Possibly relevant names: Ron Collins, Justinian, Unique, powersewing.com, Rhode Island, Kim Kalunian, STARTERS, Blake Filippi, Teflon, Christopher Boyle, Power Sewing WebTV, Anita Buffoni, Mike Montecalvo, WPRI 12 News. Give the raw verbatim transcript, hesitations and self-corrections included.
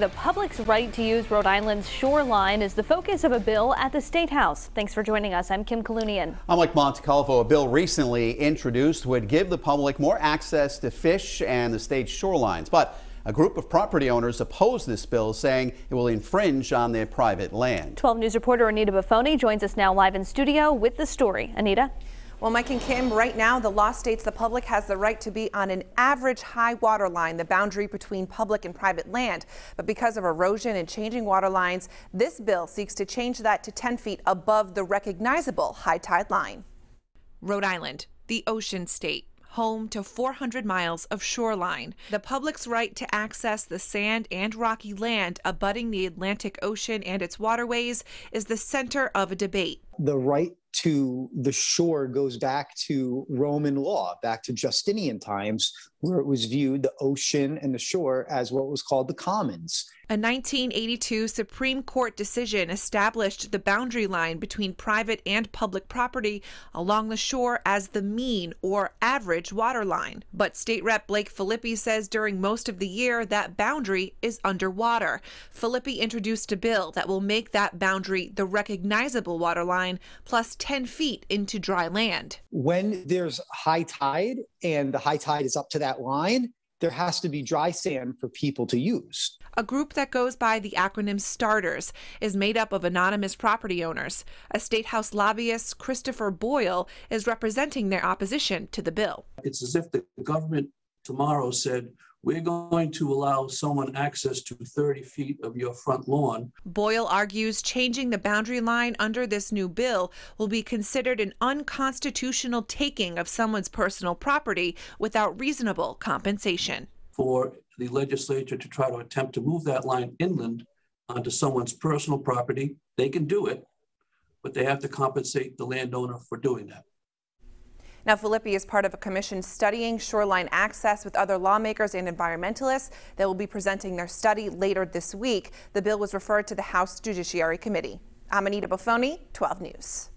The public's right to use Rhode Island's shoreline is the focus of a bill at the State House. Thanks for joining us. I'm Kim Kalunian. I'm Mike Montecalvo. A bill recently introduced would give the public more access to fish and the state's shorelines. But a group of property owners opposed this bill, saying it will infringe on their private land. twelve News reporter Anita Buffoni joins us now live in studio with the story. Anita? Well, Mike and Kim, right now the law states the public has the right to be on an average high water line, the boundary between public and private land. But because of erosion and changing water lines, this bill seeks to change that to ten feet above the recognizable high tide line. Rhode Island, the ocean state, home to four hundred miles of shoreline. The public's right to access the sand and rocky land abutting the Atlantic Ocean and its waterways is the center of a debate. The right to the shore goes back to Roman law, back to Justinian times, where it was viewed, the ocean and the shore, as what was called the commons. A nineteen eighty-two Supreme Court decision established the boundary line between private and public property along the shore as the mean or average water line. But State Rep Blake Filippi says during most of the year that boundary is underwater. Filippi introduced a bill that will make that boundary the recognizable water line plus ten feet into dry land. When there's high tide and the high tide is up to that line, there has to be dry sand for people to use. A group that goes by the acronym STARTERS is made up of anonymous property owners. A State House lobbyist, Christopher Boyle, is representing their opposition to the bill. It's as if the government tomorrow said, "We're going to allow someone access to thirty feet of your front lawn." Boyle argues changing the boundary line under this new bill will be considered an unconstitutional taking of someone's personal property without reasonable compensation. For the legislature to try to attempt to move that line inland onto someone's personal property, they can do it, but they have to compensate the landowner for doing that. Now, Filippi is part of a commission studying shoreline access with other lawmakers and environmentalists. They will be presenting their study later this week. The bill was referred to the House Judiciary Committee. I'm Anita Buffoni, twelve News.